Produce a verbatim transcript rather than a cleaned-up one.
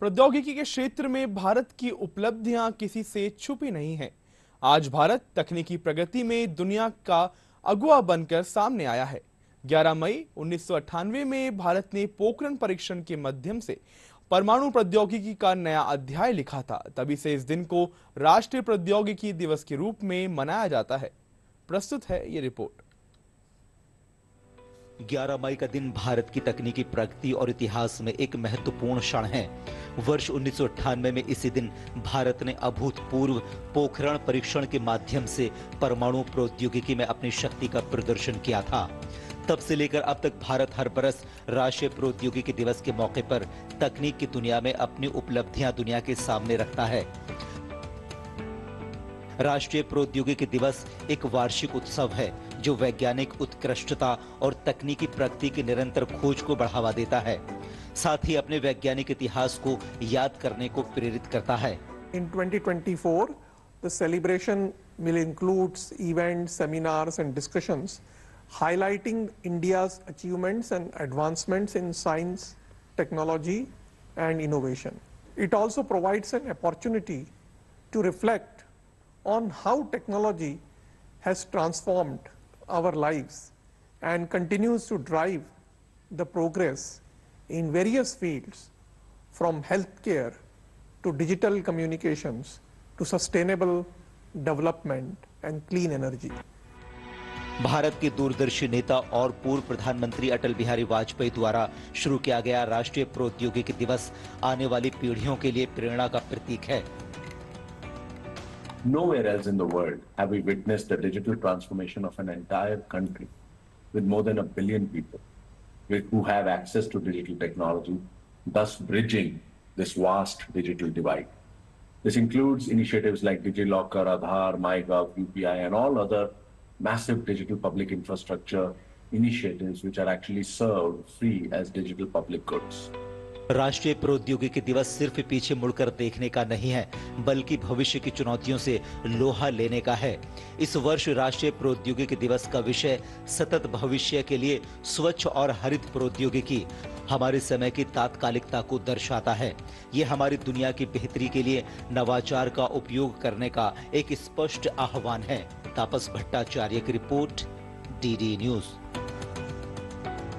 प्रौद्योगिकी के क्षेत्र में भारत की उपलब्धियां किसी से छुपी नहीं है। आज भारत तकनीकी प्रगति में दुनिया का अगुवा बनकर सामने आया है। ग्यारह मई उन्नीस सौ अट्ठानवे में भारत ने पोखरण परीक्षण के माध्यम से परमाणु प्रौद्योगिकी का नया अध्याय लिखा था। तभी से इस दिन को राष्ट्रीय प्रौद्योगिकी दिवस के रूप में मनाया जाता है। प्रस्तुत है ये रिपोर्ट। ग्यारह मई का दिन भारत की तकनीकी प्रगति और इतिहास में एक महत्वपूर्ण क्षण है। वर्ष उन्नीस सौ अट्ठानवे में इसी दिन भारत ने अभूतपूर्व पोखरण परीक्षण के माध्यम से परमाणु प्रौद्योगिकी में अपनी शक्ति का प्रदर्शन किया था। तब से लेकर अब तक भारत हर बरस राष्ट्रीय प्रौद्योगिकी दिवस के मौके पर तकनीक की दुनिया में अपनी उपलब्धियां दुनिया के सामने रखता है। राष्ट्रीय प्रौद्योगिकी दिवस एक वार्षिक उत्सव है जो वैज्ञानिक उत्कृष्टता और तकनीकी प्रगति की निरंतर खोज को बढ़ावा देता है, साथ ही अपने वैज्ञानिक इतिहास को याद करने को प्रेरित करता है। In twenty twenty-four, the celebration will include events, seminars and discussions highlighting India's achievements and advancements in science, technology and innovation. It also provides an opportunity to reflect on how technology has transformed our lives and continues to drive the progress in various fields, from healthcare to digital communications to sustainable development and clean energy. Bharat के दूरदर्शी नेता और पूर्व प्रधानमंत्री अटल बिहारी वाजपेयी द्वारा शुरू किया गया राष्ट्रीय प्रौद्योगिकी दिवस आने वाली पीढ़ियों के लिए प्रेरणा का प्रतीक है। Nowhere else in the world have we witnessed the digital transformation of an entire country with more than a billion people who have access to digital technology, thus bridging this vast digital divide. This includes initiatives like DigiLocker, Aadhaar, MyGov, U P I and all other massive digital public infrastructure initiatives which are actually served free as digital public goods. राष्ट्रीय प्रौद्योगिकी दिवस सिर्फ पीछे मुड़कर देखने का नहीं है, बल्कि भविष्य की चुनौतियों से लोहा लेने का है। इस वर्ष राष्ट्रीय प्रौद्योगिकी दिवस का विषय सतत भविष्य के लिए स्वच्छ और हरित प्रौद्योगिकी हमारे समय की तात्कालिकता को दर्शाता है। ये हमारी दुनिया की बेहतरी के लिए नवाचार का उपयोग करने का एक स्पष्ट आह्वान है। तापस भट्टाचार्य की रिपोर्ट, डी डी न्यूज।